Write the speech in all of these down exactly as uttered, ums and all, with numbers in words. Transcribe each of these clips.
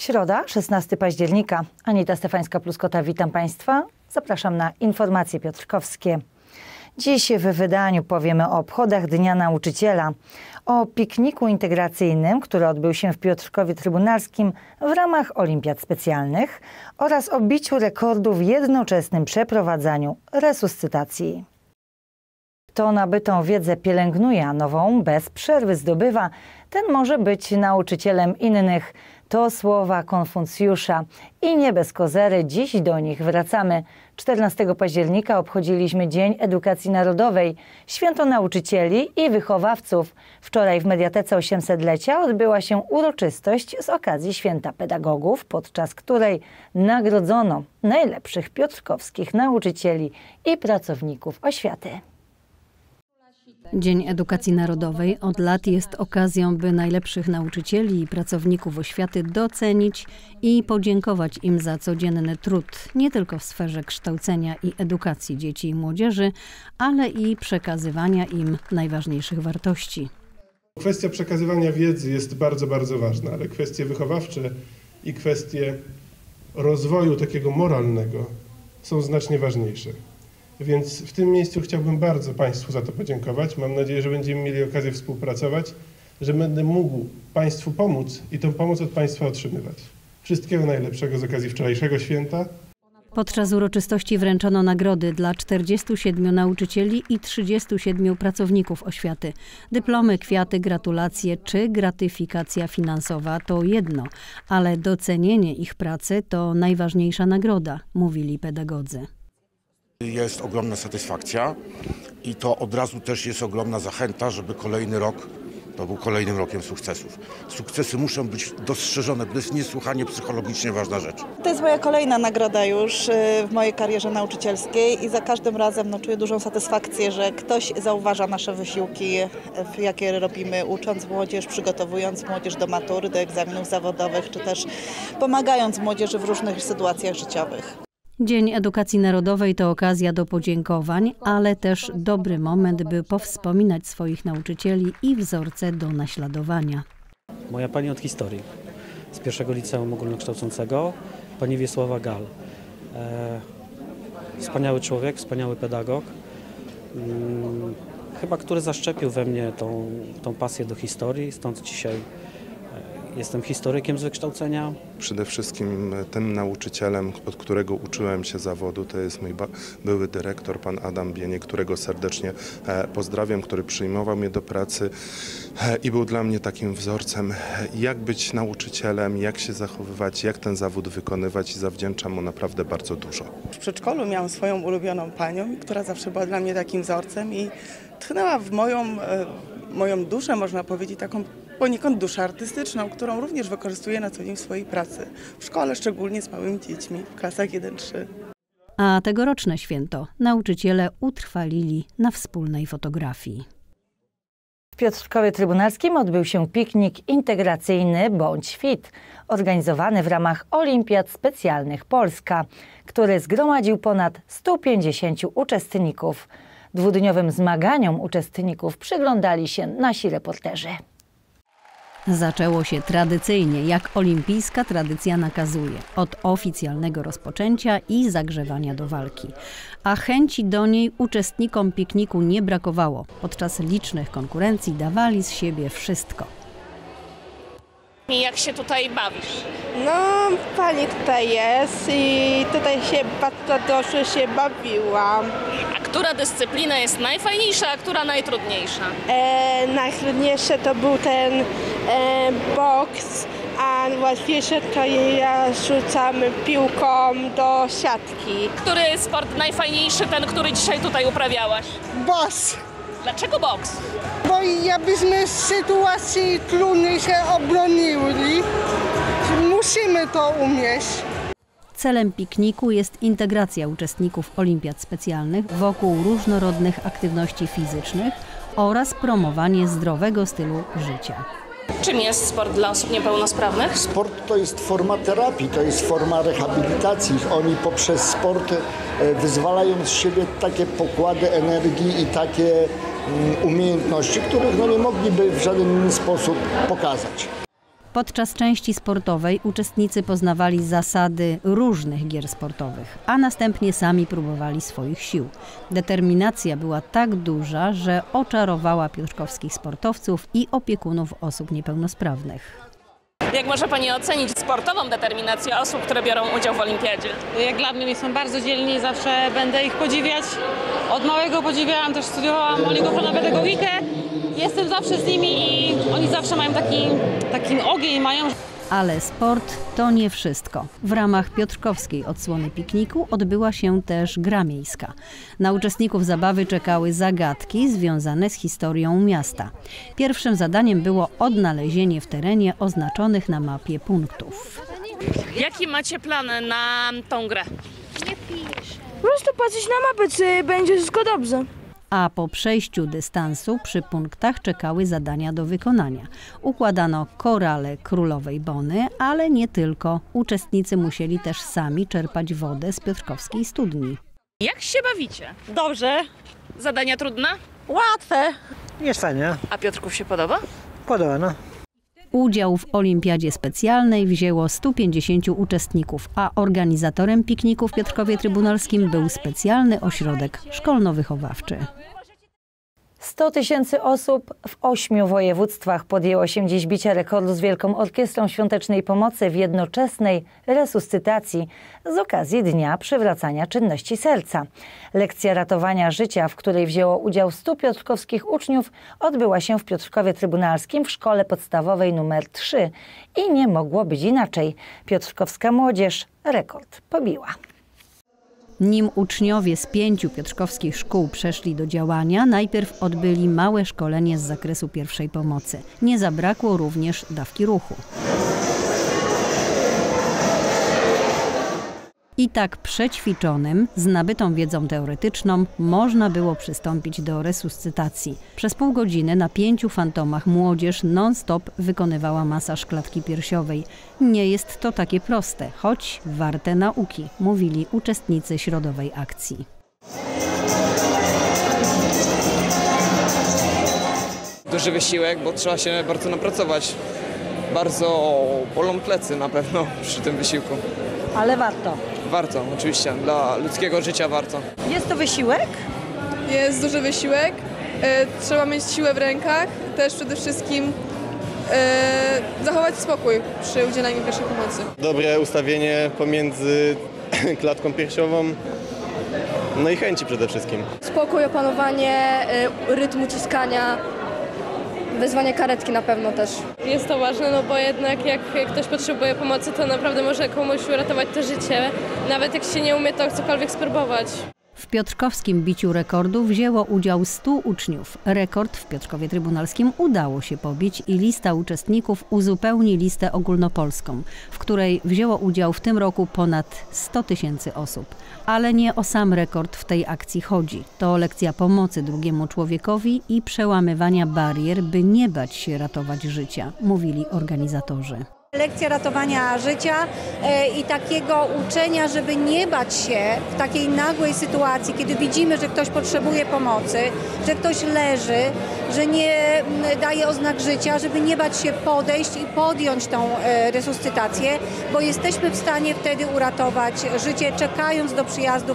Środa, szesnastego października. Anita Stefańska-Pluskota, witam Państwa. Zapraszam na informacje piotrkowskie. Dziś w wydaniu powiemy o obchodach Dnia Nauczyciela, o pikniku integracyjnym, który odbył się w Piotrkowie Trybunalskim w ramach Olimpiad Specjalnych oraz o biciu rekordu w jednoczesnym przeprowadzaniu resuscytacji. Kto nabytą wiedzę pielęgnuje, a nową bez przerwy zdobywa, ten może być nauczycielem innych. To słowa Konfucjusza i nie bez kozery dziś do nich wracamy. czternastego października obchodziliśmy Dzień Edukacji Narodowej, Święto Nauczycieli i Wychowawców. Wczoraj w Mediatece osiemset-lecia odbyła się uroczystość z okazji Święta Pedagogów, podczas której nagrodzono najlepszych piotrkowskich nauczycieli i pracowników oświaty. Dzień Edukacji Narodowej od lat jest okazją, by najlepszych nauczycieli i pracowników oświaty docenić i podziękować im za codzienny trud, nie tylko w sferze kształcenia i edukacji dzieci i młodzieży, ale i przekazywania im najważniejszych wartości. Kwestia przekazywania wiedzy jest bardzo, bardzo ważna, ale kwestie wychowawcze i kwestie rozwoju takiego moralnego są znacznie ważniejsze. Więc w tym miejscu chciałbym bardzo Państwu za to podziękować. Mam nadzieję, że będziemy mieli okazję współpracować, że będę mógł Państwu pomóc i tę pomoc od Państwa otrzymywać. Wszystkiego najlepszego z okazji wczorajszego święta. Podczas uroczystości wręczono nagrody dla czterdziestu siedmiu nauczycieli i trzydziestu siedmiu pracowników oświaty. Dyplomy, kwiaty, gratulacje czy gratyfikacja finansowa to jedno, ale docenienie ich pracy to najważniejsza nagroda, mówili pedagodzy. Jest ogromna satysfakcja i to od razu też jest ogromna zachęta, żeby kolejny rok to był kolejnym rokiem sukcesów. Sukcesy muszą być dostrzeżone, to jest niesłychanie psychologicznie ważna rzecz. To jest moja kolejna nagroda już w mojej karierze nauczycielskiej i za każdym razem no, czuję dużą satysfakcję, że ktoś zauważa nasze wysiłki, jakie robimy, ucząc młodzież, przygotowując młodzież do matury, do egzaminów zawodowych, czy też pomagając młodzieży w różnych sytuacjach życiowych. Dzień Edukacji Narodowej to okazja do podziękowań, ale też dobry moment, by powspominać swoich nauczycieli i wzorce do naśladowania. Moja pani od historii z pierwszego Liceum Ogólnokształcącego, pani Wiesława Gal. E, wspaniały człowiek, wspaniały pedagog, hmm, chyba który zaszczepił we mnie tą, tą pasję do historii, stąd dzisiaj jestem historykiem z wykształcenia. Przede wszystkim tym nauczycielem, od którego uczyłem się zawodu, to jest mój były dyrektor, pan Adam Bieniek, którego serdecznie pozdrawiam, który przyjmował mnie do pracy i był dla mnie takim wzorcem, jak być nauczycielem, jak się zachowywać, jak ten zawód wykonywać i zawdzięczam mu naprawdę bardzo dużo. W przedszkolu miałam swoją ulubioną panią, która zawsze była dla mnie takim wzorcem i tchnęła w moją, moją duszę, można powiedzieć, taką poniekąd duszę artystyczną, którą również wykorzystuje na co dzień w swojej pracy. W szkole, szczególnie z małymi dziećmi, w klasach jeden trzy. A tegoroczne święto nauczyciele utrwalili na wspólnej fotografii. W Piotrkowie Trybunalskim odbył się piknik integracyjny Bądź Fit, organizowany w ramach Olimpiad Specjalnych Polska, który zgromadził ponad stu pięćdziesięciu uczestników. Dwudniowym zmaganiom uczestników przyglądali się nasi reporterzy. Zaczęło się tradycyjnie, jak olimpijska tradycja nakazuje, od oficjalnego rozpoczęcia i zagrzewania do walki. A chęci do niej uczestnikom pikniku nie brakowało. Podczas licznych konkurencji dawali z siebie wszystko. Jak się tutaj bawisz? No, pani tutaj jest i tutaj się bardzo dobrze się bawiłam. A która dyscyplina jest najfajniejsza, a która najtrudniejsza? E, najtrudniejsze to był ten e, boks, a łatwiejsze to ja rzucam piłką do siatki. Który sport najfajniejszy, ten, który dzisiaj tutaj uprawiałaś? Boks. Dlaczego boks? Bo jakbyśmy z sytuacji trudnej się obronili, musimy to umieć. Celem pikniku jest integracja uczestników olimpiad specjalnych wokół różnorodnych aktywności fizycznych oraz promowanie zdrowego stylu życia. Czym jest sport dla osób niepełnosprawnych? Sport to jest forma terapii, to jest forma rehabilitacji. Oni poprzez sport wyzwalają z siebie takie pokłady energii i takie umiejętności, których no nie mogliby w żaden inny sposób pokazać. Podczas części sportowej uczestnicy poznawali zasady różnych gier sportowych, a następnie sami próbowali swoich sił. Determinacja była tak duża, że oczarowała piotrkowskich sportowców i opiekunów osób niepełnosprawnych. Jak może Pani ocenić sportową determinację osób, które biorą udział w olimpiadzie? Jak dla mnie są bardzo dzielni, zawsze będę ich podziwiać. Od małego podziwiałam, też studiowałam oligofrenopedagogikę. Jestem zawsze z nimi i oni zawsze mają taki, taki ogień mają. Ale sport to nie wszystko. W ramach piotrkowskiej odsłony pikniku odbyła się też gra miejska. Na uczestników zabawy czekały zagadki związane z historią miasta. Pierwszym zadaniem było odnalezienie w terenie oznaczonych na mapie punktów. Jakie macie plany na tą grę? Nie piszę. Po prostu patrzeć na mapę, czy będzie wszystko dobrze. A po przejściu dystansu przy punktach czekały zadania do wykonania. Układano korale królowej Bony, ale nie tylko. Uczestnicy musieli też sami czerpać wodę z piotrkowskiej studni. Jak się bawicie? Dobrze. Zadania trudne? Łatwe. Jest fajnie. A Piotrków się podoba? Podoba, no. Udział w Olimpiadzie Specjalnej wzięło stu pięćdziesięciu uczestników, a organizatorem pikniku w Piotrkowie Trybunalskim był specjalny ośrodek szkolno-wychowawczy. sto tysięcy osób w ośmiu województwach podjęło się dziś bicia rekordu z Wielką Orkiestrą Świątecznej Pomocy w jednoczesnej resuscytacji z okazji Dnia Przywracania Czynności Serca. Lekcja ratowania życia, w której wzięło udział stu piotrkowskich uczniów, odbyła się w Piotrkowie Trybunalskim w Szkole Podstawowej numer trzy i nie mogło być inaczej. Piotrkowska młodzież rekord pobiła. Nim uczniowie z pięciu piotrkowskich szkół przeszli do działania, najpierw odbyli małe szkolenie z zakresu pierwszej pomocy. Nie zabrakło również dawki ruchu. I tak przećwiczonym, z nabytą wiedzą teoretyczną, można było przystąpić do resuscytacji. Przez pół godziny na pięciu fantomach młodzież non-stop wykonywała masaż klatki piersiowej. Nie jest to takie proste, choć warte nauki, mówili uczestnicy środowej akcji. Duży wysiłek, bo trzeba się bardzo napracować. Bardzo bolą plecy na pewno przy tym wysiłku. Ale warto. Warto, oczywiście. Dla ludzkiego życia warto. Jest to wysiłek? Jest duży wysiłek. E, trzeba mieć siłę w rękach. Też przede wszystkim e, zachować spokój przy udzielaniu pierwszej pomocy. Dobre ustawienie pomiędzy klatką piersiową, no i chęci przede wszystkim. Spokój, opanowanie, e, rytm uciskania. Wezwanie karetki na pewno też. Jest to ważne, no bo jednak jak ktoś potrzebuje pomocy, to naprawdę może komuś uratować to życie. Nawet jak się nie umie, to cokolwiek spróbować. W piotrkowskim biciu rekordu wzięło udział stu uczniów. Rekord w Piotrkowie Trybunalskim udało się pobić i lista uczestników uzupełni listę ogólnopolską, w której wzięło udział w tym roku ponad sto tysięcy osób. Ale nie o sam rekord w tej akcji chodzi. To lekcja pomocy drugiemu człowiekowi i przełamywania barier, by nie bać się ratować życia, mówili organizatorzy. Lekcja ratowania życia i takiego uczenia, żeby nie bać się w takiej nagłej sytuacji, kiedy widzimy, że ktoś potrzebuje pomocy, że ktoś leży, że nie daje oznak życia, żeby nie bać się podejść i podjąć tą resuscytację, bo jesteśmy w stanie wtedy uratować życie, czekając do przyjazdu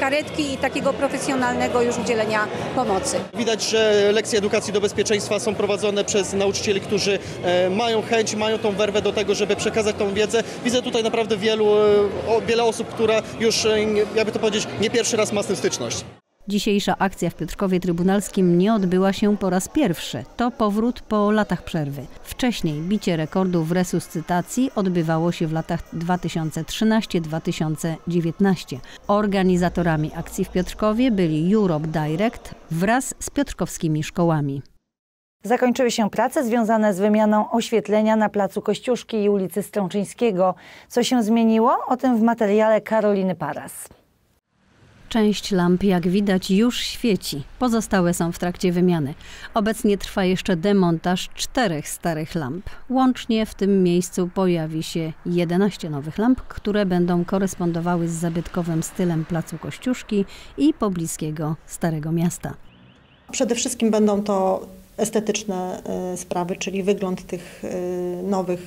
karetki i takiego profesjonalnego już udzielenia pomocy. Widać, że lekcje edukacji do bezpieczeństwa są prowadzone przez nauczycieli, którzy mają chęć, mają tą werwę do tego, żeby przekazać tą wiedzę. Widzę tutaj naprawdę wielu, wiele osób, która już, jakby to powiedzieć, nie pierwszy raz ma z tym styczność. Dzisiejsza akcja w Piotrkowie Trybunalskim nie odbyła się po raz pierwszy. To powrót po latach przerwy. Wcześniej bicie rekordu w resuscytacji odbywało się w latach dwa tysiące trzynastego do dwa tysiące dziewiętnastego. Organizatorami akcji w Piotrkowie byli Europe Direct wraz z piotrkowskimi szkołami. Zakończyły się prace związane z wymianą oświetlenia na Placu Kościuszki i ulicy Strączyńskiego. Co się zmieniło? O tym w materiale Karoliny Paras. Część lamp, jak widać, już świeci. Pozostałe są w trakcie wymiany. Obecnie trwa jeszcze demontaż czterech starych lamp. Łącznie w tym miejscu pojawi się jedenaście nowych lamp, które będą korespondowały z zabytkowym stylem Placu Kościuszki i pobliskiego Starego Miasta. Przede wszystkim będą to estetyczne sprawy, czyli wygląd tych nowych,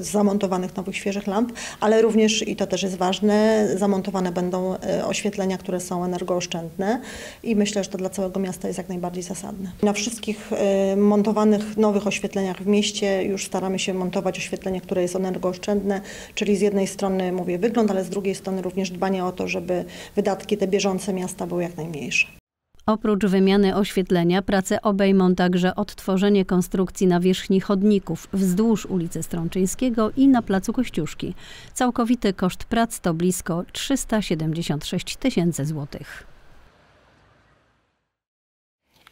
zamontowanych nowych, świeżych lamp, ale również, i to też jest ważne, zamontowane będą oświetlenia, które są energooszczędne i myślę, że to dla całego miasta jest jak najbardziej zasadne. Na wszystkich montowanych nowych oświetleniach w mieście już staramy się montować oświetlenie, które jest energooszczędne, czyli z jednej strony mówię wygląd, ale z drugiej strony również dbanie o to, żeby wydatki te bieżące miasta były jak najmniejsze. Oprócz wymiany oświetlenia prace obejmą także odtworzenie konstrukcji nawierzchni chodników wzdłuż ulicy Strączyńskiego i na placu Kościuszki. Całkowity koszt prac to blisko trzysta siedemdziesiąt sześć tysięcy złotych.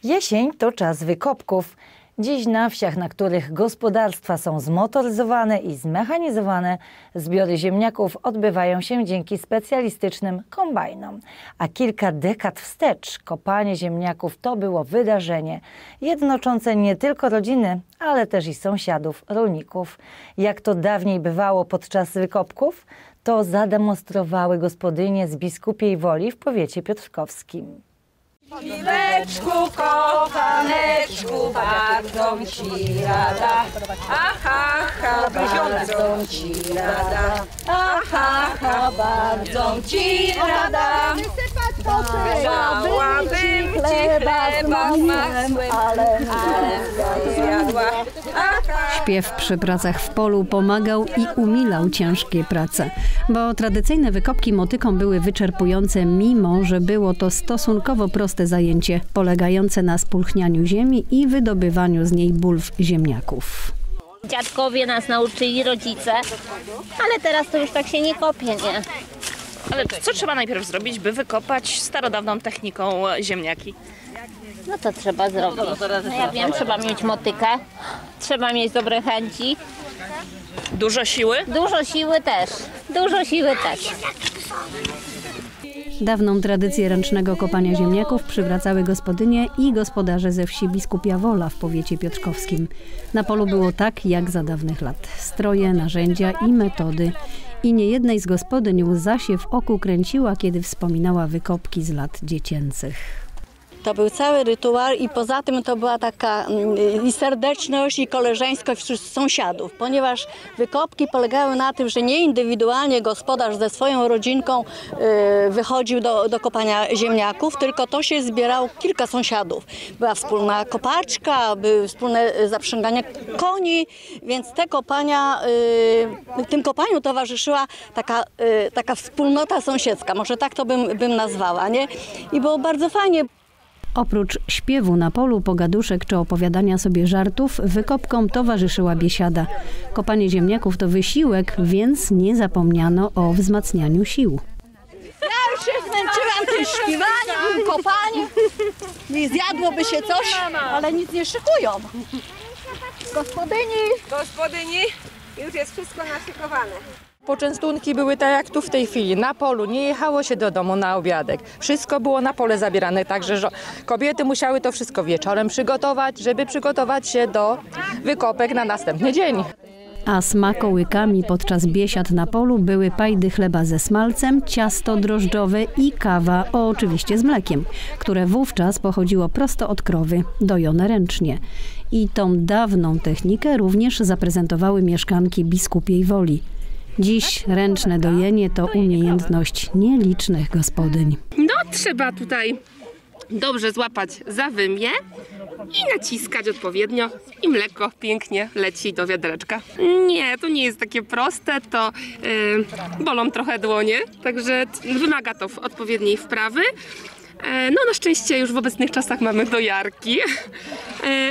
Jesień to czas wykopków. Dziś na wsiach, na których gospodarstwa są zmotoryzowane i zmechanizowane, zbiory ziemniaków odbywają się dzięki specjalistycznym kombajnom. A kilka dekad wstecz kopanie ziemniaków to było wydarzenie jednoczące nie tylko rodziny, ale też i sąsiadów, rolników. Jak to dawniej bywało podczas wykopków, to zademonstrowały gospodynie z Biskupiej Woli w powiecie piotrkowskim. Mileczku, kochaneczku, bardzo ci rada, aha, ha, bardzo ci rada, aha, ha, bardzo ci rada. Dałabym ci chleba z masłem, ale zjadła. Śpiew przy pracach w polu pomagał i umilał ciężkie prace, bo tradycyjne wykopki motyką były wyczerpujące, mimo że było to stosunkowo proste zajęcie, polegające na spulchnianiu ziemi i wydobywaniu z niej bulw ziemniaków. Dziadkowie nas nauczyli, rodzice, ale teraz to już tak się nie kopie, nie? Ale co trzeba najpierw zrobić, by wykopać starodawną techniką ziemniaki? No to trzeba zrobić. No ja wiem, trzeba mieć motykę, trzeba mieć dobre chęci. Dużo siły? Dużo siły też. Dużo siły też. Dawną tradycję ręcznego kopania ziemniaków przywracały gospodynie i gospodarze ze wsi Biskupia Wola w powiecie piotrkowskim. Na polu było tak jak za dawnych lat. Stroje, narzędzia i metody. I niejednej z gospodyń łza się w oku kręciła, kiedy wspominała wykopki z lat dziecięcych. To był cały rytuał i poza tym to była taka i serdeczność, i koleżeńskość wśród sąsiadów, ponieważ wykopki polegały na tym, że nie indywidualnie gospodarz ze swoją rodzinką wychodził do, do kopania ziemniaków, tylko to się zbierało kilka sąsiadów. Była wspólna kopaczka, były wspólne zaprzęgania koni, więc te kopania, tym kopaniu towarzyszyła taka, taka wspólnota sąsiedzka, może tak to bym, bym nazwała, nie? I było bardzo fajnie. Oprócz śpiewu na polu, pogaduszek czy opowiadania sobie żartów, wykopkom towarzyszyła biesiada. Kopanie ziemniaków to wysiłek, więc nie zapomniano o wzmacnianiu sił. Ja już się zmęczyłam tym śpiewaniem, tym kopaniem. Nie zjadłoby się coś, ale nic nie szykują. Gospodyni! Gospodyni! Już jest wszystko naszykowane. Poczęstunki były tak jak tu w tej chwili, na polu, nie jechało się do domu na obiadek. Wszystko było na pole zabierane, także kobiety musiały to wszystko wieczorem przygotować, żeby przygotować się do wykopek na następny dzień. A smakołykami podczas biesiad na polu były pajdy chleba ze smalcem, ciasto drożdżowe i kawa, oczywiście z mlekiem, które wówczas pochodziło prosto od krowy, dojone ręcznie. I tą dawną technikę również zaprezentowały mieszkanki Biskupiej Woli. Dziś ręczne dojenie to umiejętność nielicznych gospodyń. No trzeba tutaj dobrze złapać za wymię i naciskać odpowiednio i mleko pięknie leci do wiadereczka. Nie, to nie jest takie proste, to yy, bolą trochę dłonie, także wymaga to odpowiedniej wprawy. No na szczęście już w obecnych czasach mamy dojarki,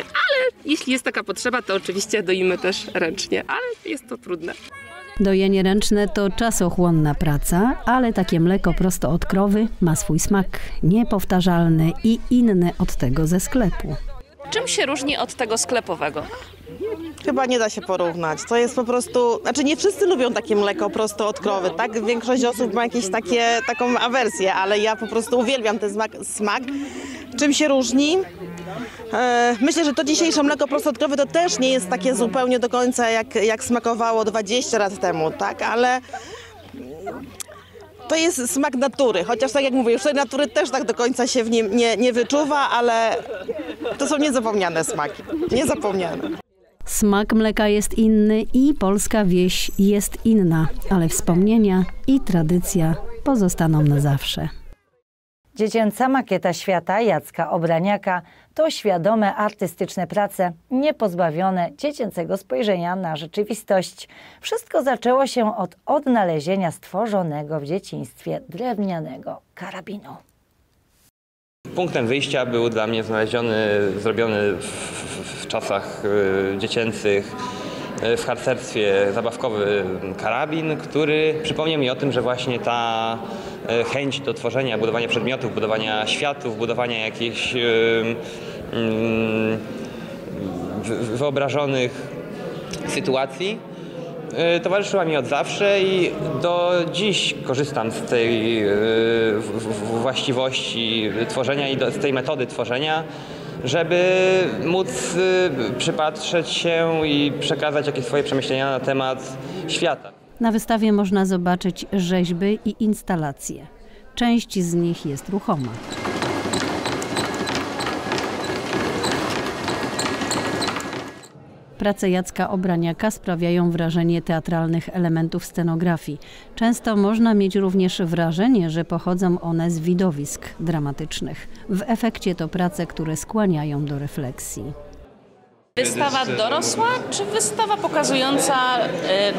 ale jeśli jest taka potrzeba, to oczywiście doimy też ręcznie, ale jest to trudne. Dojenie ręczne to czasochłonna praca, ale takie mleko prosto od krowy ma swój smak, niepowtarzalny i inny od tego ze sklepu. Czym się różni od tego sklepowego? Chyba nie da się porównać. To jest po prostu, znaczy nie wszyscy lubią takie mleko prosto od krowy, tak? Większość osób ma jakieś takie, taką awersję, ale ja po prostu uwielbiam ten smak. smak. Czym się różni? Myślę, że to dzisiejsze mleko prosto od krowy to też nie jest takie zupełnie do końca jak, jak smakowało dwadzieścia lat temu, tak? Ale to jest smak natury, chociaż tak jak mówię, już tej natury też tak do końca się w nim nie, nie wyczuwa, ale to są niezapomniane smaki, niezapomniane. Smak mleka jest inny i polska wieś jest inna, ale wspomnienia i tradycja pozostaną na zawsze. Dziecięca makieta świata Jacka Obraniaka to świadome artystyczne prace, niepozbawione dziecięcego spojrzenia na rzeczywistość. Wszystko zaczęło się od odnalezienia stworzonego w dzieciństwie drewnianego karabinu. Punktem wyjścia był dla mnie znaleziony, zrobiony w, w, w czasach y, dziecięcych y, w harcerstwie zabawkowy karabin, który przypomniał mi o tym, że właśnie ta y, chęć do tworzenia, budowania przedmiotów, budowania światów, budowania jakichś y, y, y, wyobrażonych sytuacji y, towarzyszyła mi od zawsze i do dziś korzystam z tej y, właściwości tworzenia i do, z tej metody tworzenia, żeby móc y, przypatrzeć się i przekazać jakieś swoje przemyślenia na temat świata. Na wystawie można zobaczyć rzeźby i instalacje. Część z nich jest ruchoma. Prace Jacka Obraniaka sprawiają wrażenie teatralnych elementów scenografii. Często można mieć również wrażenie, że pochodzą one z widowisk dramatycznych. W efekcie to prace, które skłaniają do refleksji. Wystawa dorosła, czy wystawa pokazująca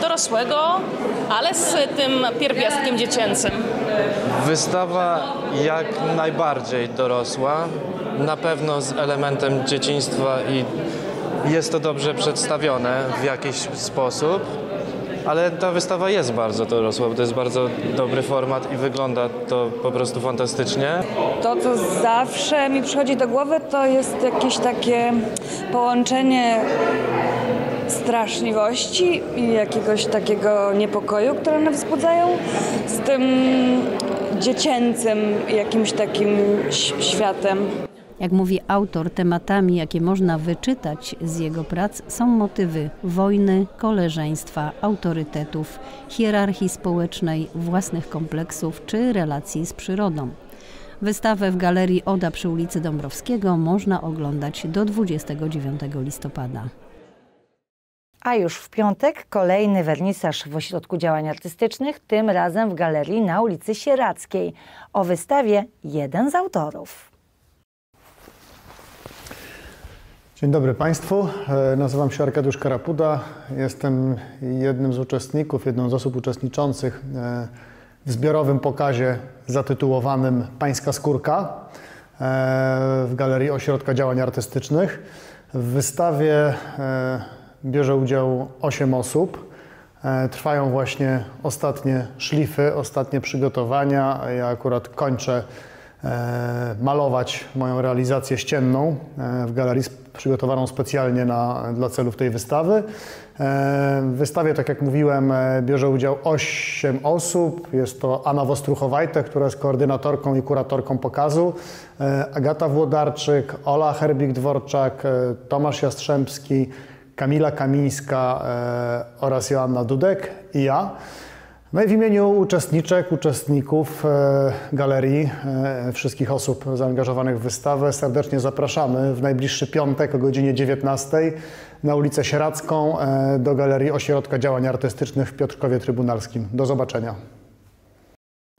dorosłego, ale z tym pierwiastkiem dziecięcym? Wystawa jak najbardziej dorosła, na pewno z elementem dzieciństwa i jest to dobrze przedstawione w jakiś sposób, ale ta wystawa jest bardzo dorosła, bo to jest bardzo dobry format i wygląda to po prostu fantastycznie. To, co zawsze mi przychodzi do głowy, to jest jakieś takie połączenie straszliwości i jakiegoś takiego niepokoju, które one wzbudzają, z tym dziecięcym jakimś takim światem. Jak mówi autor, tematami, jakie można wyczytać z jego prac, są motywy wojny, koleżeństwa, autorytetów, hierarchii społecznej, własnych kompleksów czy relacji z przyrodą. Wystawę w galerii Oda przy ulicy Dąbrowskiego można oglądać do dwudziestego dziewiątego listopada. A już w piątek kolejny wernisaż w Ośrodku Działań Artystycznych, tym razem w galerii na ulicy Sierackiej. O wystawie jeden z autorów. Dzień dobry Państwu, nazywam się Arkadiusz Karapuda, jestem jednym z uczestników, jedną z osób uczestniczących w zbiorowym pokazie zatytułowanym Pańska Skórka w Galerii Ośrodka Działań Artystycznych. W wystawie bierze udział osiem osób, trwają właśnie ostatnie szlify, ostatnie przygotowania, ja akurat kończę malować moją realizację ścienną w galerii przygotowaną specjalnie na, dla celów tej wystawy. W wystawie, tak jak mówiłem, bierze udział osiem osób. Jest to Anna Wostruchowajta, która jest koordynatorką i kuratorką pokazu, Agata Włodarczyk, Ola Herbik-Dworczak, Tomasz Jastrzębski, Kamila Kamińska oraz Joanna Dudek i ja. No i w imieniu uczestniczek, uczestników galerii, wszystkich osób zaangażowanych w wystawę serdecznie zapraszamy w najbliższy piątek o godzinie dziewiętnastej na ulicę Sieracką do Galerii Ośrodka Działań Artystycznych w Piotrkowie Trybunalskim. Do zobaczenia.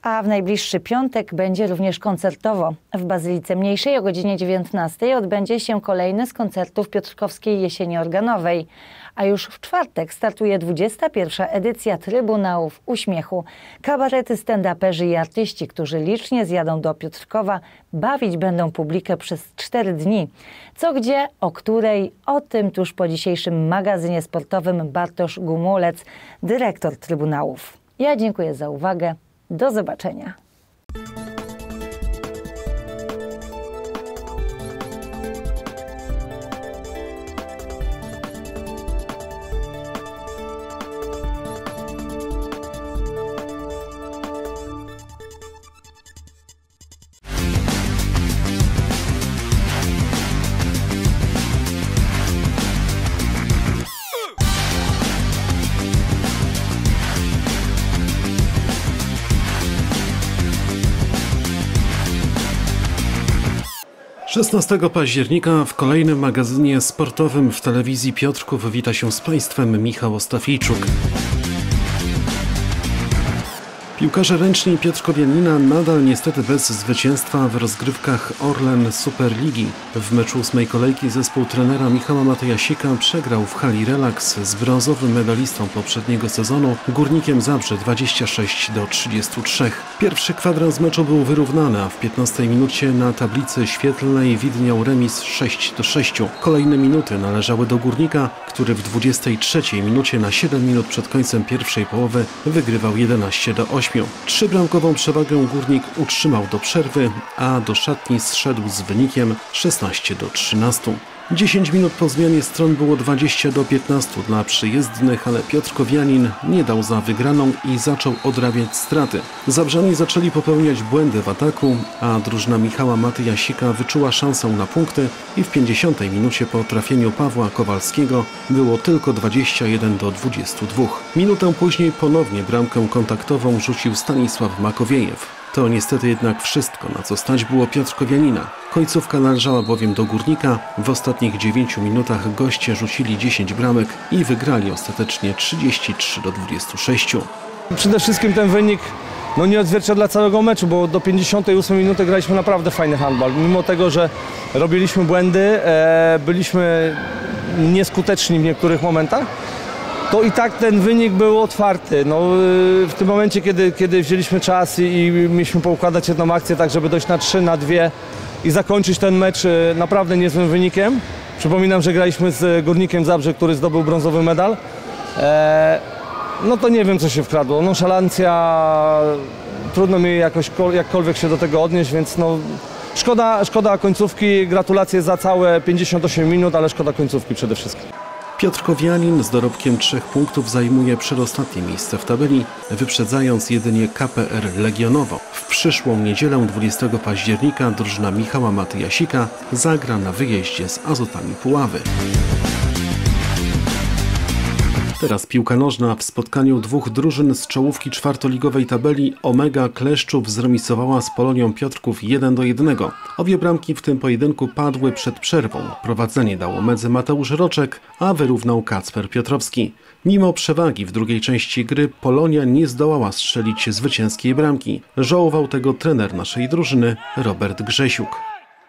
A w najbliższy piątek będzie również koncertowo. W Bazylice Mniejszej o godzinie dziewiętnastej odbędzie się kolejny z koncertów Piotrkowskiej Jesieni Organowej. A już w czwartek startuje dwudziesta pierwsza edycja Trybunałów Uśmiechu. Kabarety, stand-uperzy i artyści, którzy licznie zjadą do Piotrkowa, bawić będą publikę przez cztery dni. Co gdzie, o której, o tym tuż po dzisiejszym magazynie sportowym Bartosz Gumulec, dyrektor Trybunałów. Ja dziękuję za uwagę. Do zobaczenia. szesnastego października w kolejnym magazynie sportowym w telewizji Piotrków wita się z Państwem Michał Ostafijczuk. Piłkarze ręczni Piotrkowianina nadal niestety bez zwycięstwa w rozgrywkach Orlen Superligi. W meczu ósmej kolejki zespół trenera Michała Matyjasika przegrał w Hali Relax z brązowym medalistą poprzedniego sezonu Górnikiem Zabrze dwadzieścia sześć do trzydziestu trzech. Pierwszy kwadrans meczu był wyrównany, a w piętnastej minucie na tablicy świetlnej widniał remis sześć do sześciu. Kolejne minuty należały do Górnika, który w dwudziestej trzeciej minucie na siedem minut przed końcem pierwszej połowy wygrywał jedenaście do ośmiu. Trzybramkową przewagę Górnik utrzymał do przerwy, a do szatni zszedł z wynikiem szesnaście do trzynastu. dziesięć minut po zmianie stron było dwadzieścia do piętnastu dla przyjezdnych, ale Piotrkowianin nie dał za wygraną i zaczął odrabiać straty. Zabrzani zaczęli popełniać błędy w ataku, a drużyna Michała Matyjasika wyczuła szansę na punkty i w pięćdziesiątej minucie po trafieniu Pawła Kowalskiego było tylko dwadzieścia jeden do dwudziestu dwóch. Minutę później ponownie bramkę kontaktową rzucił Stanisław Makowiejew. To niestety jednak wszystko, na co stać było Piotrkowianina. Końcówka należała bowiem do Górnika. W ostatnich dziewięciu minutach goście rzucili dziesięć bramek i wygrali ostatecznie trzydzieści trzy do dwudziestu sześciu. Przede wszystkim ten wynik no, nie odzwierciedla całego meczu, bo do pięćdziesiątej ósmej minuty graliśmy naprawdę fajny handbal. Mimo tego, że robiliśmy błędy, e, byliśmy nieskuteczni w niektórych momentach, to i tak ten wynik był otwarty. No, w tym momencie, kiedy, kiedy wzięliśmy czas i, i mieliśmy poukładać jedną akcję tak, żeby dojść na trzy, na dwie i zakończyć ten mecz naprawdę niezłym wynikiem. Przypominam, że graliśmy z Górnikiem Zabrze, który zdobył brązowy medal. Eee, no to nie wiem, co się wkradło. Nonszalancja, trudno mi jakoś, jakkolwiek się do tego odnieść, więc no, szkoda, szkoda końcówki. Gratulacje za całe pięćdziesiąt osiem minut, ale szkoda końcówki przede wszystkim. Piotrkowianin z dorobkiem trzech punktów zajmuje przedostatnie miejsce w tabeli, wyprzedzając jedynie K P R Legionowo. W przyszłą niedzielę dwudziestego października drużyna Michała Matyjasika zagra na wyjeździe z Azotami Puławy. Teraz piłka nożna. W spotkaniu dwóch drużyn z czołówki czwartoligowej tabeli Omega Kleszczów zremisowała z Polonią Piotrków jeden do jednego. Obie bramki w tym pojedynku padły przed przerwą. Prowadzenie dał Omedze Mateusz Roczek, a wyrównał Kacper Piotrowski. Mimo przewagi w drugiej części gry Polonia nie zdołała strzelić zwycięskiej bramki. Żałował tego trener naszej drużyny Robert Grzesiuk.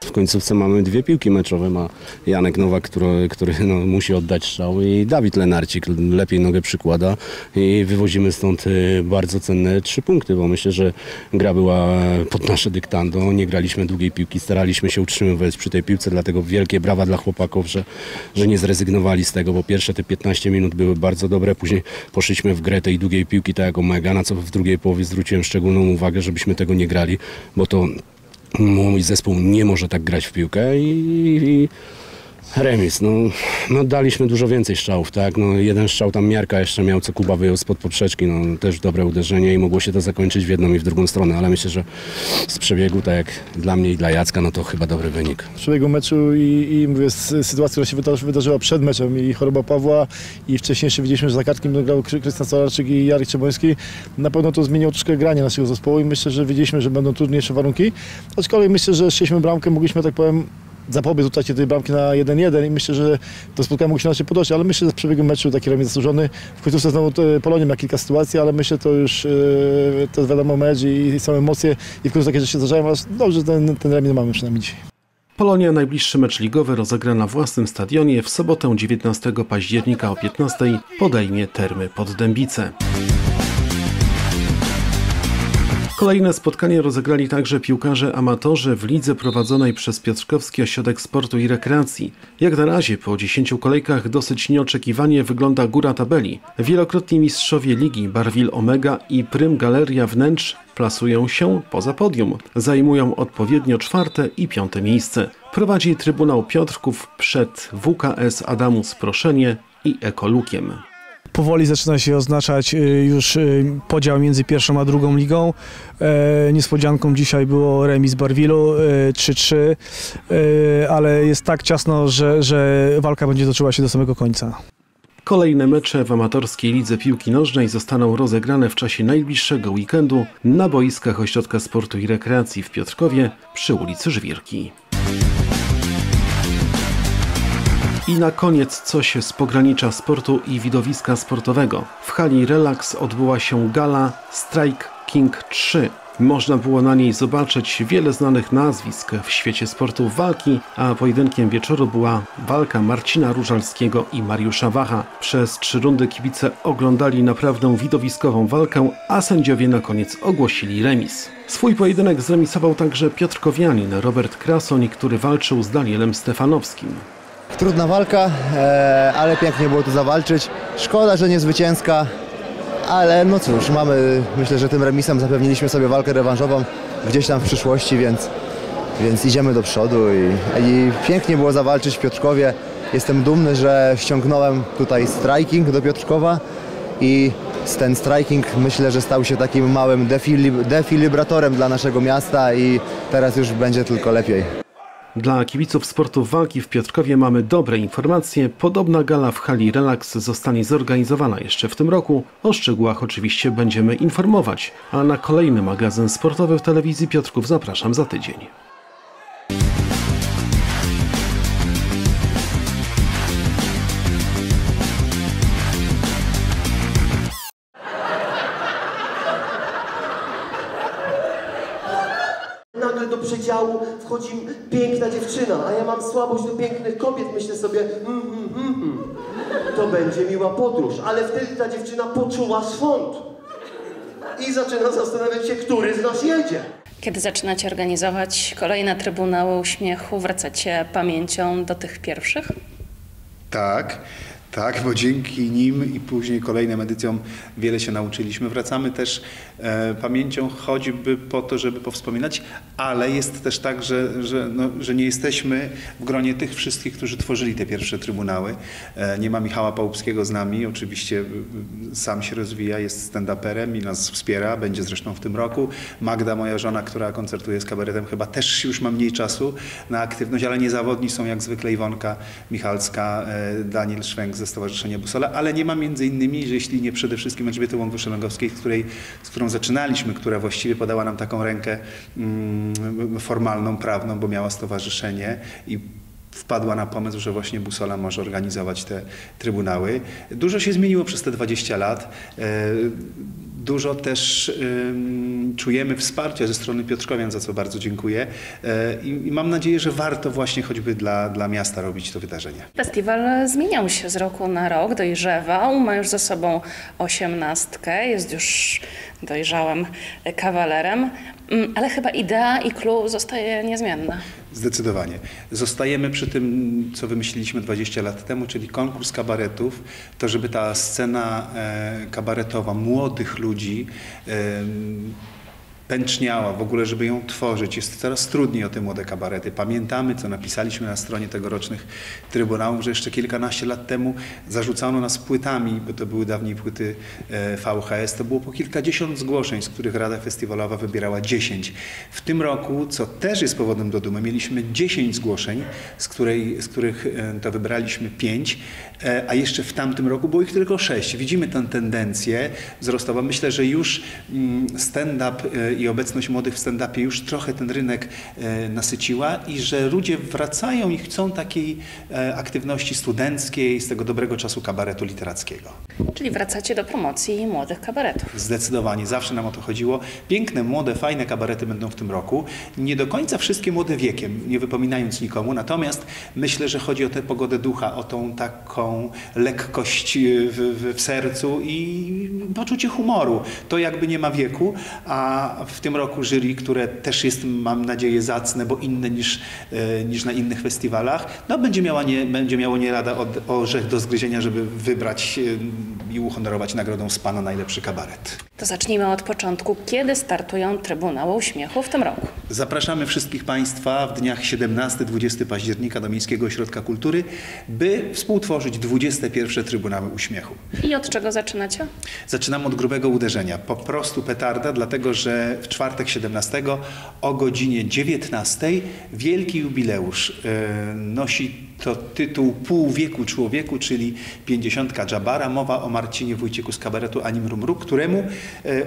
W końcówce mamy dwie piłki meczowe, ma Janek Nowak, który, który no, musi oddać strzał, i Dawid Lenarcik lepiej nogę przykłada i wywozimy stąd bardzo cenne trzy punkty, bo myślę, że gra była pod nasze dyktando, nie graliśmy długiej piłki, staraliśmy się utrzymywać przy tej piłce, dlatego wielkie brawa dla chłopaków, że, że nie zrezygnowali z tego, bo pierwsze te piętnaście minut były bardzo dobre, później poszliśmy w grę tej długiej piłki tak jak Omega, na co w drugiej połowie zwróciłem szczególną uwagę, żebyśmy tego nie grali, bo to mój zespół nie może tak grać w piłkę i, i remis. No, no daliśmy dużo więcej strzałów, tak? No, jeden strzał tam Miarka jeszcze miał, co Kuba wyjął spod poprzeczki. No, też dobre uderzenie i mogło się to zakończyć w jedną i w drugą stronę, ale myślę, że z przebiegu, tak jak dla mnie i dla Jacka, no to chyba dobry wynik. W przebiegu meczu i, i mówię, sytuacja, która się wydarzy, wydarzyła przed meczem, i choroba Pawła, i wcześniejszy widzieliśmy, że za kartkiem grał Krystian Solarczyk i Jarek Czeboński. Na pewno to zmieniło troszkę granie naszego zespołu i myślę, że widzieliśmy, że będą trudniejsze warunki. Aczkolwiek myślę, że szliśmy bramkę, mogliśmy, tak powiem, zapobiec utracie tej bramki na jeden jeden i myślę, że to spotkanie mógł się inaczej podać, ale myślę, że z przebiegu meczu taki remis zasłużony. W końcu znowu Polonia miała kilka sytuacji, ale myślę, że to już yy, to wiadomo mecz i, i same emocje i w końcu takie rzeczy się zdarzają, ale dobrze ten, ten remis mamy przynajmniej dzisiaj. Polonia najbliższy mecz ligowy rozegra na własnym stadionie w sobotę dziewiętnastego października o piętnastej podejmie Termy Poddębice. Kolejne spotkanie rozegrali także piłkarze amatorzy w lidze prowadzonej przez Piotrzkowski Ośrodek Sportu i Rekreacji. Jak na razie po dziesięciu kolejkach dosyć nieoczekiwanie wygląda góra tabeli. Wielokrotni mistrzowie ligi Barwil Omega i Prym Galeria Wnętrz plasują się poza podium. Zajmują odpowiednio czwarte i piąte miejsce. Prowadzi Trybunał Piotrków przed W K S Adamus Proszenie i Ekolukiem. Powoli zaczyna się oznaczać już podział między pierwszą a drugą ligą. Niespodzianką dzisiaj było remis Barwilu trzy trzy, ale jest tak ciasno, że, że walka będzie toczyła się do samego końca. Kolejne mecze w amatorskiej lidze piłki nożnej zostaną rozegrane w czasie najbliższego weekendu na boiskach Ośrodka Sportu i Rekreacji w Piotrkowie przy ulicy Żwirki. I na koniec coś z pogranicza sportu i widowiska sportowego. W hali Relax odbyła się gala Strike King trzy. Można było na niej zobaczyć wiele znanych nazwisk w świecie sportu walki, a pojedynkiem wieczoru była walka Marcina Różalskiego i Mariusza Wacha. Przez trzy rundy kibice oglądali naprawdę widowiskową walkę, a sędziowie na koniec ogłosili remis. Swój pojedynek zremisował także Piotrkowianin Robert Krasoń, który walczył z Danielem Stefanowskim. Trudna walka, ale pięknie było tu zawalczyć. Szkoda, że nie zwycięska. Ale no cóż, mamy, myślę, że tym remisem zapewniliśmy sobie walkę rewanżową gdzieś tam w przyszłości, więc, więc idziemy do przodu i, i pięknie było zawalczyć w Piotrkowie. Jestem dumny, że ściągnąłem tutaj striking do Piotrkowa i ten striking, myślę, że stał się takim małym defilib- defilibratorem dla naszego miasta i teraz już będzie tylko lepiej. Dla kibiców sportu walki w Piotrkowie mamy dobre informacje. Podobna gala w hali Relax zostanie zorganizowana jeszcze w tym roku. O szczegółach oczywiście będziemy informować, a na kolejny magazyn sportowy w telewizji Piotrków zapraszam za tydzień. Wchodzi piękna dziewczyna, a ja mam słabość do pięknych kobiet, myślę sobie, mm, mm, mm, mm. To będzie miła podróż, ale wtedy ta dziewczyna poczuła swąd i zaczyna zastanawiać się, który z nas jedzie. Kiedy zaczynacie organizować kolejne Trybunały Uśmiechu, wracacie pamięcią do tych pierwszych? Tak. Tak, bo dzięki nim i później kolejnym edycjom wiele się nauczyliśmy. Wracamy też e, pamięcią choćby po to, żeby powspominać, ale jest też tak, że, że, no, że nie jesteśmy w gronie tych wszystkich, którzy tworzyli te pierwsze trybunały. E, nie ma Michała Pałupskiego z nami, oczywiście sam się rozwija, jest stand-uperem i nas wspiera, będzie zresztą w tym roku. Magda, moja żona, która koncertuje z kabaretem, chyba też już ma mniej czasu na aktywność, ale niezawodni są jak zwykle Iwonka Michalska, e, Daniel Szwęk ze Stowarzyszenia Busola, ale nie ma między innymi, jeśli nie przede wszystkim Elżbiety Łąk-Wyszelongowskiej, z, której, z którą zaczynaliśmy, która właściwie podała nam taką rękę mm, formalną, prawną, bo miała stowarzyszenie i wpadła na pomysł, że właśnie Busola może organizować te trybunały. Dużo się zmieniło przez te dwadzieścia lat. Dużo też um, czujemy wsparcia ze strony Piotrkowian, za co bardzo dziękuję. E, i mam nadzieję, że warto właśnie choćby dla, dla miasta robić to wydarzenie. Festiwal zmieniał się z roku na rok, dojrzewał, ma już za sobą osiemnastkę, jest już dojrzałym kawalerem, ale chyba idea i clue zostaje niezmienna. Zdecydowanie. Zostajemy przy tym, co wymyśliliśmy dwadzieścia lat temu, czyli konkurs kabaretów. To, żeby ta scena e, kabaretowa młodych ludzi e, pęczniała, w ogóle, żeby ją tworzyć. Jest coraz trudniej o te młode kabarety. Pamiętamy, co napisaliśmy na stronie tegorocznych Trybunałów, że jeszcze kilkanaście lat temu zarzucano nas płytami, bo to były dawniej płyty V H S. To było po kilkadziesiąt zgłoszeń, z których Rada Festiwalowa wybierała dziesięć. W tym roku, co też jest powodem do dumy, mieliśmy dziesięć zgłoszeń, z, której, z których to wybraliśmy pięć, a jeszcze w tamtym roku było ich tylko sześć. Widzimy tę tendencję wzrostową. Myślę, że już stand-up i obecność młodych w stand-upie już trochę ten rynek e, nasyciła i że ludzie wracają i chcą takiej e, aktywności studenckiej, z tego dobrego czasu kabaretu literackiego. Czyli wracacie do promocji młodych kabaretów. Zdecydowanie, zawsze nam o to chodziło. Piękne, młode, fajne kabarety będą w tym roku. Nie do końca wszystkie młode wiekiem, nie wypominając nikomu, natomiast myślę, że chodzi o tę pogodę ducha, o tą taką lekkość w, w sercu i poczucie humoru. To jakby nie ma wieku, a w tym roku jury, które też jest, mam nadzieję, zacne, bo inne niż, e, niż na innych festiwalach, no, będzie, miała nie, będzie miało nie lada od, orzech do zgryzienia, żeby wybrać e, i uhonorować nagrodą z pana najlepszy kabaret. To zacznijmy od początku. Kiedy startują Trybunały Uśmiechu w tym roku? Zapraszamy wszystkich Państwa w dniach siedemnastego do dwudziestego października do Miejskiego Ośrodka Kultury, by współtworzyć dwudzieste pierwsze Trybunały Uśmiechu. I od czego zaczynacie? Zaczynam od grubego uderzenia. Po prostu petarda, dlatego że w czwartek siedemnastego o godzinie dziewiętnastej wielki jubileusz nosi to tytuł Pół wieku człowieku, czyli pięćdziesiątka Dżabara, mowa o Marcinie Wójciku z kabaretu Anim Rum Ru, któremu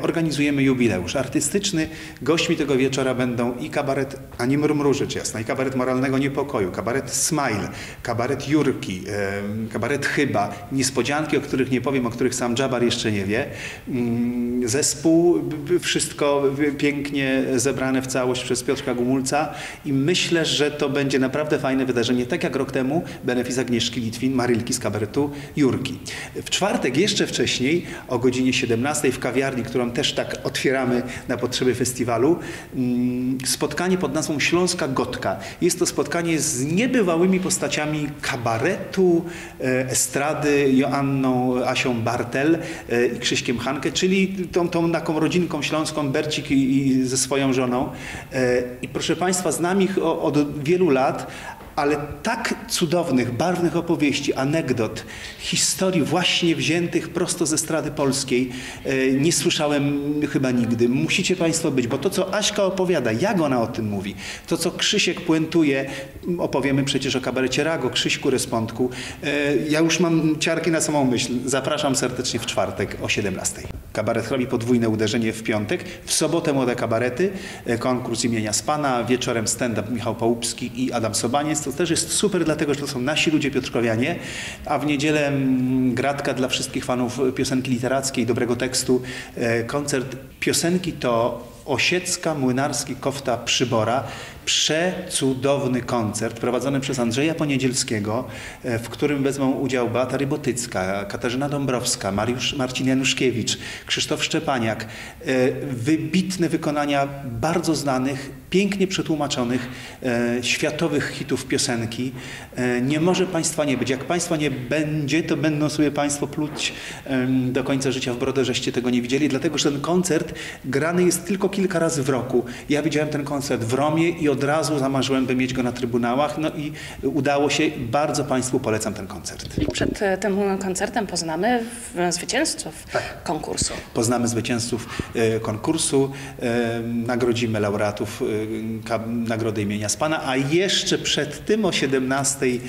organizujemy jubileusz artystyczny. Gośćmi tego wieczora będą i kabaret Anim Rum Ru, rzecz jasna, i kabaret Moralnego Niepokoju, kabaret Smile, kabaret Jurki, kabaret Chyba, niespodzianki, o których nie powiem, o których sam Dżabar jeszcze nie wie, zespół, wszystko pięknie zebrane w całość przez Piotrka Gumulca, i myślę, że to będzie naprawdę fajne wydarzenie, tak jak rok temu benefis Agnieszki Litwin, Marylki z kabaretu Jurki. W czwartek jeszcze wcześniej o godzinie siedemnastej w kawiarni, którą też tak otwieramy na potrzeby festiwalu, spotkanie pod nazwą Śląska Gotka. Jest to spotkanie z niebywałymi postaciami kabaretu, estrady, Joanną Asią Bartel i Krzyśkiem Hankę, czyli tą, tą taką rodzinką śląską, Bercik i, i ze swoją żoną. I proszę Państwa, znam ich od wielu lat, ale tak cudownych, barwnych opowieści, anegdot, historii właśnie wziętych prosto ze strady polskiej nie słyszałem chyba nigdy. Musicie Państwo być, bo to, co Aśka opowiada, jak ona o tym mówi, to, co Krzysiek puentuje, opowiemy przecież o kabarecie Rago, Krzyśku Respondku. Ja już mam ciarki na samą myśl. Zapraszam serdecznie w czwartek o siedemnastej. Kabaret robi podwójne uderzenie w piątek, w sobotę młode kabarety, konkurs imienia Spana, wieczorem stand-up Michał Połupski i Adam Sobaniec. To też jest super, dlatego że to są nasi ludzie piotrkowianie, a w niedzielę gratka dla wszystkich fanów piosenki literackiej, dobrego tekstu, koncert piosenki to Osiecka, Młynarski, Kofta, Przybora. Przecudowny koncert prowadzony przez Andrzeja Poniedzielskiego, w którym wezmą udział Beata Rybotycka, Katarzyna Dąbrowska, Mariusz, Marcin Januszkiewicz, Krzysztof Szczepaniak. Wybitne wykonania bardzo znanych, pięknie przetłumaczonych, światowych hitów piosenki. Nie może Państwa nie być. Jak Państwa nie będzie, to będą sobie Państwo pluć do końca życia w brodę, żeście tego nie widzieli, dlatego że ten koncert grany jest tylko kilka razy w roku. Ja widziałem ten koncert w Romie i od razu zamarzyłem, by mieć go na Trybunałach. No i udało się. Bardzo Państwu polecam ten koncert. Przed tym koncertem poznamy zwycięzców tak. konkursu. Poznamy zwycięzców konkursu, nagrodzimy laureatów Nagrody imienia Spana, a jeszcze przed tym o siedemnastej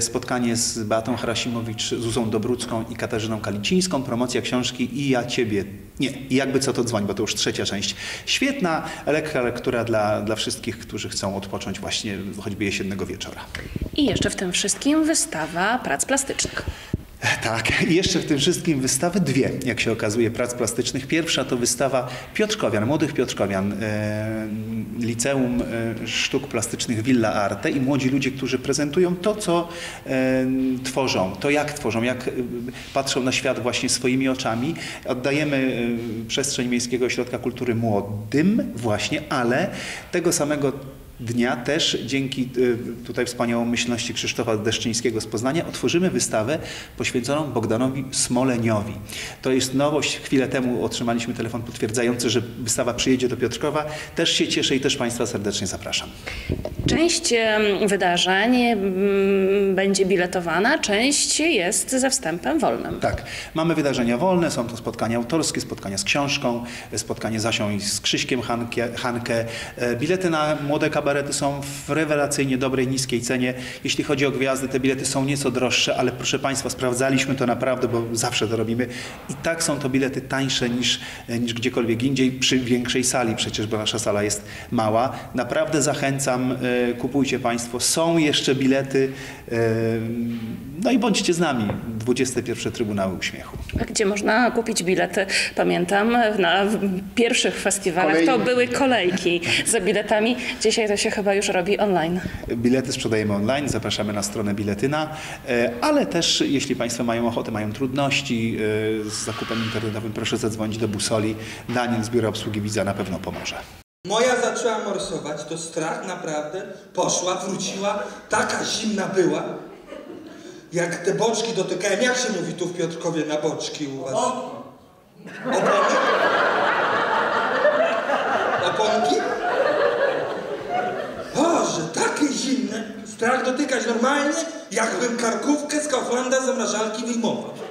spotkanie z Beatą Harasimowicz, Zuzą Dobrucką i Katarzyną Kalicińską, promocja książki I ja Ciebie nie. I jakby co to dzwoń, bo to już trzecia część. Świetna, lekka lektura dla, dla wszystkich, którzy chcą odpocząć właśnie choćby jesiennego wieczora. I jeszcze w tym wszystkim wystawa prac plastycznych. Tak, i jeszcze w tym wszystkim wystawy dwie, jak się okazuje, prac plastycznych. Pierwsza to wystawa Piotrkowian, młodych Piotrkowian, Liceum Sztuk Plastycznych Villa Arte, i młodzi ludzie, którzy prezentują to, co tworzą, to jak tworzą, jak patrzą na świat właśnie swoimi oczami. Oddajemy przestrzeń Miejskiego Ośrodka Kultury młodym właśnie, ale tego samego dnia też dzięki tutaj wspaniałomyślności Krzysztofa Deszczyńskiego z Poznania otworzymy wystawę poświęconą Bogdanowi Smoleniowi. To jest nowość. Chwilę temu otrzymaliśmy telefon potwierdzający, że wystawa przyjedzie do Piotrkowa. Też się cieszę i też Państwa serdecznie zapraszam. Część wydarzeń będzie biletowana, część jest ze wstępem wolnym. Tak. Mamy wydarzenia wolne, są to spotkania autorskie, spotkania z książką, spotkanie z Asią i z Krzyśkiem Hankę, Hankę. Bilety na młode kabarety są w rewelacyjnie dobrej, niskiej cenie. Jeśli chodzi o gwiazdy, te bilety są nieco droższe, ale proszę Państwa, sprawdzaliśmy to naprawdę, bo zawsze to robimy. I tak są to bilety tańsze niż, niż gdziekolwiek indziej, przy większej sali przecież, bo nasza sala jest mała. Naprawdę zachęcam, kupujcie Państwo. Są jeszcze bilety. No i bądźcie z nami. dwudzieste pierwsze Trybunały Uśmiechu. A gdzie można kupić bilety? Pamiętam, na pierwszych festiwalach Kolejny. to były kolejki za biletami. Dzisiaj to się chyba już robi online. Bilety sprzedajemy online, zapraszamy na stronę Biletyna, ale też jeśli Państwo mają ochotę, mają trudności z zakupem internetowym, proszę zadzwonić do Busoli. Daniel z Biura Obsługi Widza na pewno pomoże. Moja zaczęła morsować, to strach naprawdę. Poszła, wróciła, taka zimna była. Jak te boczki dotykałem, jak się mówi tu w Piotrkowie na boczki u was? O. Oponki? Oponki? Boże, takie zimne, strach dotykać normalnie, jakbym karkówkę z Kauflanda zamrażalki wyjmował.